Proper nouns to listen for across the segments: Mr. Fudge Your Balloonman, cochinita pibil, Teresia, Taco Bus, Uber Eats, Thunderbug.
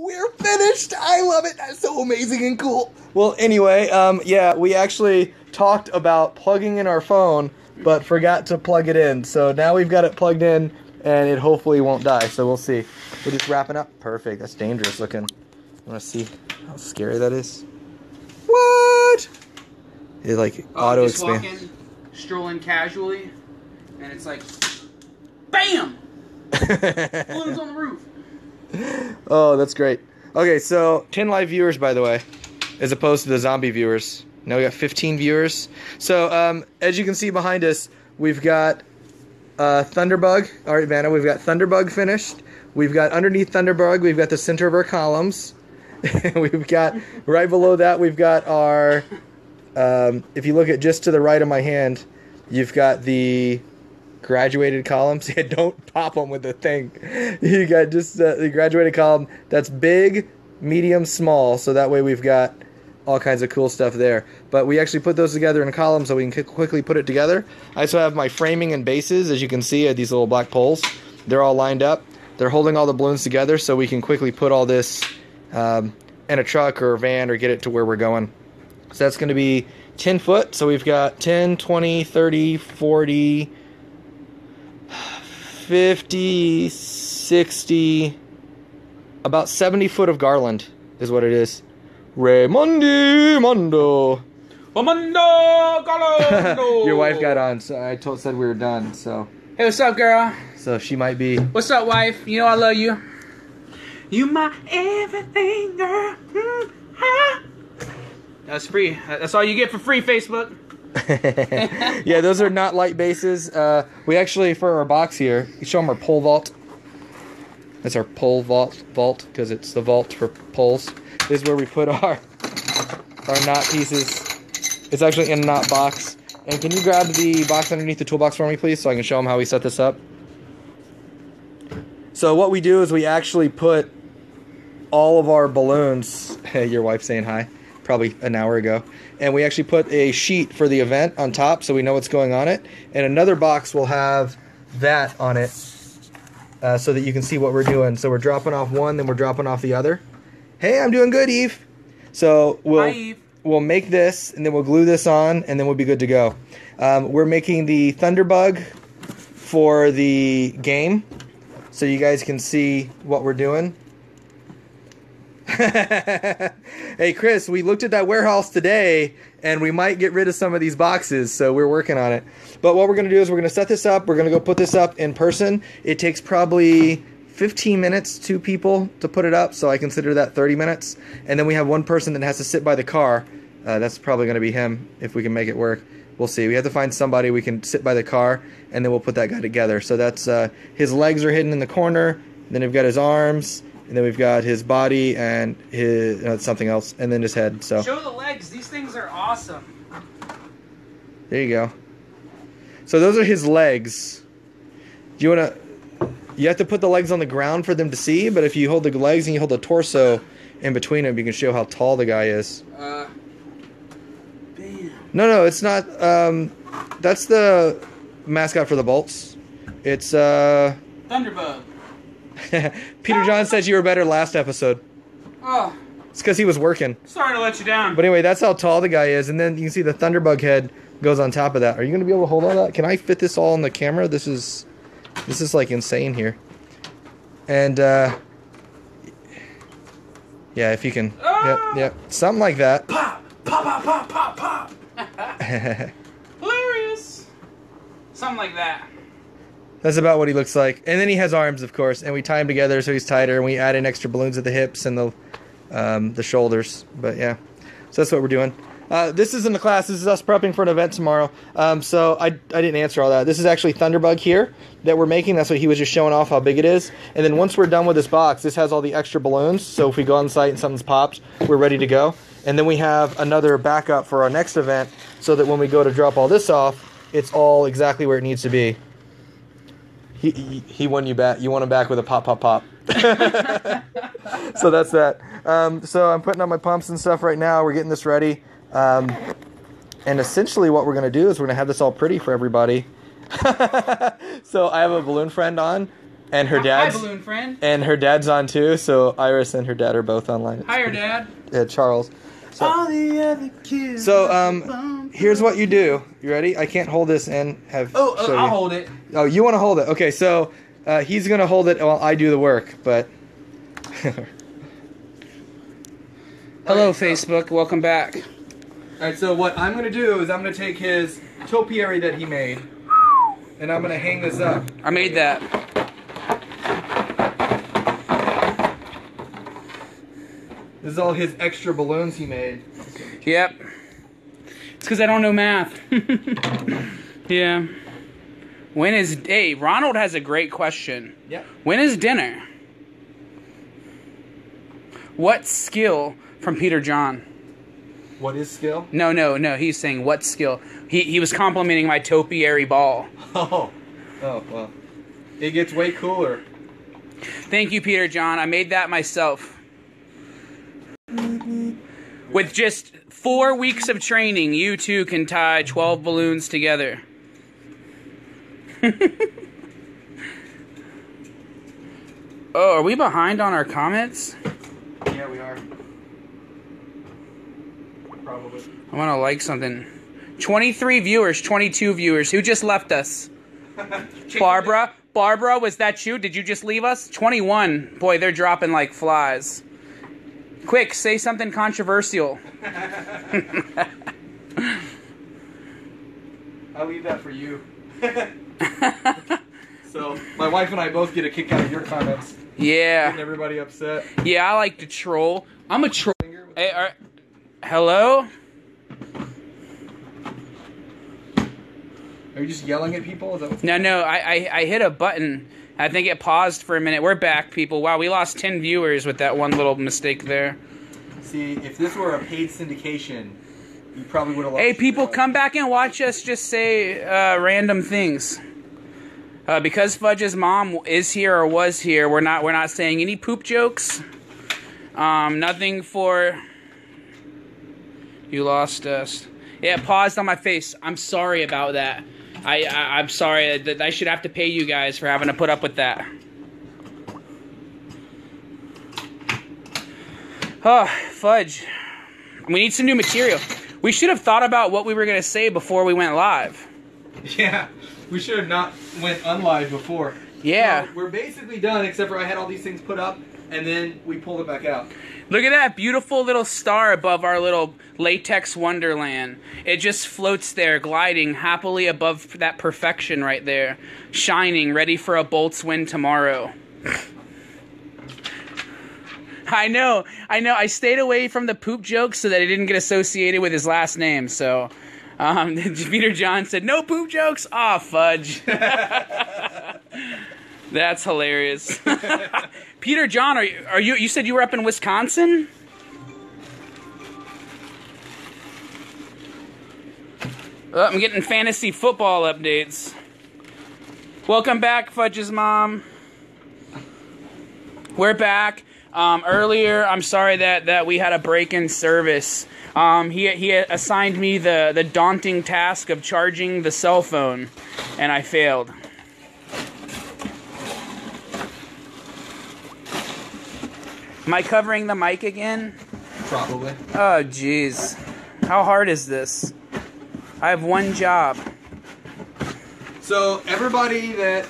We're finished. I love it. That's so amazing and cool. Well, anyway, yeah, we actually talked about plugging in our phone, but forgot to plug it in. So now we've got it plugged in, and it hopefully won't die. So we'll see. We're just wrapping up. Perfect. That's dangerous looking. I want to see how scary that is. What? It like auto expands. Just walking, strolling casually, and it's like, bam! Balloons on the roof. Oh, that's great. Okay, so 10 live viewers, by the way, as opposed to the zombie viewers. Now we got 15 viewers. So, as you can see behind us, we've got Thunderbug. All right, Vanna, we've got Thunderbug finished. We've got underneath Thunderbug, we've got the center of our columns. We've got, right below that, we've got our, if you look at just to the right of my hand, you've got the graduated columns. Yeah, don't pop them with the thing. You got just the graduated column. That's big, medium, small. So that way we've got all kinds of cool stuff there. But we actually put those together in a column so we can quickly put it together. I also have my framing and bases, as you can see, are these little black poles. They're all lined up. They're holding all the balloons together so we can quickly put all this in a truck or a van or get it to where we're going. So that's going to be 10 foot. So we've got 10, 20, 30, 40... 50, 60, about 70 foot of garland is what it is. Raymondi Mondo. Raimondo Garlando. Your wife got on, so I said we were done, so. Hey, what's up, girl? So she might be. What's up, wife? You know I love you. You my everything, girl. That's free. That's all you get for free, Facebook. Yeah, those are not light bases. We actually, for our box here, you show them our pole vault. That's our pole vault, because it's the vault for poles. This is where we put our knot pieces. It's actually in a knot box. And can you grab the box underneath the toolbox for me, please, so I can show them how we set this up? So what we do is we actually put all of our balloons. Your wife's saying hi. Probably an hour ago, and we actually put a sheet for the event on top so we know what's going on it, and another box will have that on it so that you can see what we're doing. So we're dropping off one, then we're dropping off the other. Hey, I'm doing good, Eve. So we'll make this, and then we'll glue this on, and then we'll be good to go. We're making the Thunderbug for the game so you guys can see what we're doing. Hey Chris, we looked at that warehouse today and we might get rid of some of these boxes, so we're working on it. But what we're going to do is we're going to set this up, we're going to go put this up in person. It takes probably 15 minutes, two people to put it up, so I consider that 30 minutes. And then we have one person that has to sit by the car. That's probably going to be him if we can make it work. We'll see. We have to find somebody we can sit by the car, and then we'll put that guy together. So that's his legs are hidden in the corner, then we've got his arms. And then we've got his body and his something else, and then his head. So show the legs. These things are awesome. There you go. So those are his legs. Do you wanna? You have to put the legs on the ground for them to see. But if you hold the legs and you hold the torso in between them, you can show how tall the guy is. Bam. No, it's not. That's the mascot for the Bolts. It's Thunderbug. Peter John says you were better last episode. Oh. It's because he was working. Sorry to let you down. But anyway, that's how tall the guy is. And then you can see the Thunderbug head goes on top of that. Are you going to be able to hold all that? Can I fit this all on the camera? This is like insane here. And, yeah, if you can. Oh. Yep. Something like that. Pop! Pop, pop, pop, pop, pop! Hilarious! Something like that. That's about what he looks like. And then he has arms, of course, and we tie him together so he's tighter, and we add in extra balloons at the hips and the shoulders. But, yeah. So that's what we're doing. This isn't the class. This is us prepping for an event tomorrow. So I didn't answer all that. This is actually Thunderbug here that we're making. That's what he was just showing off how big it is. And then once we're done with this box, this has all the extra balloons. So if we go on site and something's popped, we're ready to go. And then we have another backup for our next event so that when we go to drop all this off, it's all exactly where it needs to be. He won you back. You won him back with a pop, pop, pop. So that's that. So I'm putting on my pumps and stuff right now. We're getting this ready. And essentially what we're going to do is we're going to have this all pretty for everybody. So I have a balloon friend on And her dad's hi, balloon friend. And her dad's on too, so Iris and her dad are both online. Hi, your dad. Yeah, Charles. So, all the other kids. So here's what you do. You ready? I can't hold this and have. Oh, I'll hold it. Oh, you want to hold it? Okay, so he's gonna hold it while I do the work, but. Hello, Facebook. Welcome back. All right, so what I'm gonna do is I'm gonna take his topiary that he made, and I'm gonna hang this up. I made that. This is all his extra balloons he made. Yep. It's because I don't know math. Yeah. When is... Hey, Ronald has a great question. Yep. When is dinner? What skill from Peter John? What is skill? No. He's saying what skill. He was complimenting my topiary ball. Oh, well. It gets way cooler. Thank you, Peter John. I made that myself. With just 4 weeks of training, you two can tie 12 balloons together. Oh, are we behind on our comments? Yeah, we are. Probably. I want to like something. 23 viewers, 22 viewers. Who just left us? Barbara? Barbara, was that you? Did you just leave us? 21. Boy, they're dropping like flies. Quick, say something controversial. I'll leave that for you. So, my wife and I both get a kick out of your comments. Yeah. Getting everybody upset. Yeah, I like to troll. I'm a troll. Hey, hello? Are you just yelling at people? Is that what's happening? No, I hit a button. I think it paused for a minute. We're back, people. Wow, we lost 10 viewers with that one little mistake there. See, if this were a paid syndication, you probably would have lost. Hey, people, come back and watch us just say random things. Because Fudge's mom is here or was here, we're not saying any poop jokes. Nothing for... You lost us. Yeah, it paused on my face. I'm sorry about that. I'm sorry that I should have to pay you guys for having to put up with that. Oh, fudge. We need some new material. We should have thought about what we were going to say before we went live. Yeah, we should have not went unlive before. Yeah. So we're basically done, except for I had all these things put up, and then we pulled it back out. Look at that beautiful little star above our little latex wonderland. It just floats there, gliding happily above that perfection right there, shining, ready for a Bolts win tomorrow. I know. I stayed away from the poop jokes so that it didn't get associated with his last name, so... Peter John said, no poop jokes? Ah, fudge. That's hilarious. Peter John, you said you were up in Wisconsin? Oh, I'm getting fantasy football updates. Welcome back, Fudge's mom. We're back. Earlier, I'm sorry that we had a break in service. He assigned me the daunting task of charging the cell phone, and I failed. Am I covering the mic again? Probably. Oh, jeez. How hard is this? I have one job. So, everybody that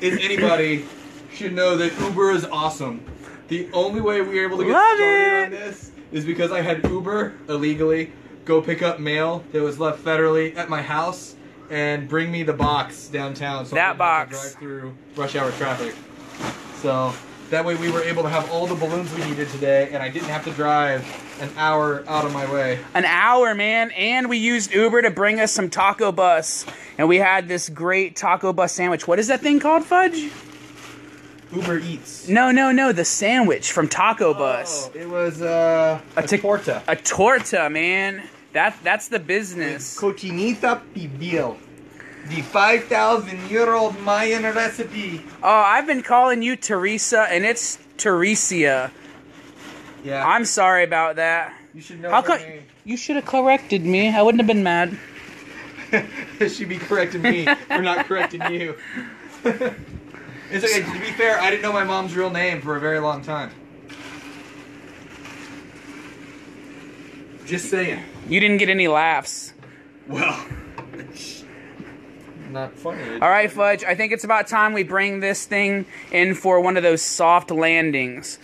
is anybody should know that Uber is awesome. The only way we were able to get started on this is because I had Uber illegally go pick up mail that was left federally at my house and bring me the box downtown. So that box. Drive through rush hour traffic. So that way we were able to have all the balloons we needed today, and I didn't have to drive an hour out of my way. An hour, man. And we used Uber to bring us some Taco Bus, and we had this great Taco Bus sandwich. What is that thing called, Fudge? Uber Eats. No. The sandwich from Taco Bus. It was a torta. A torta, man. That's the business. It's cochinita pibil. The 5,000-year-old Mayan recipe. Oh, I've been calling you Teresa, and it's Teresia. Yeah. I'm sorry about that. You should know her name. You should have corrected me. I wouldn't have been mad. She'd be correcting me for not correcting you. It's okay. To be fair, I didn't know my mom's real name for a very long time. Just saying. You didn't get any laughs. Well, not funny. All right, Fudge. I think it's about time we bring this thing in for one of those soft landings.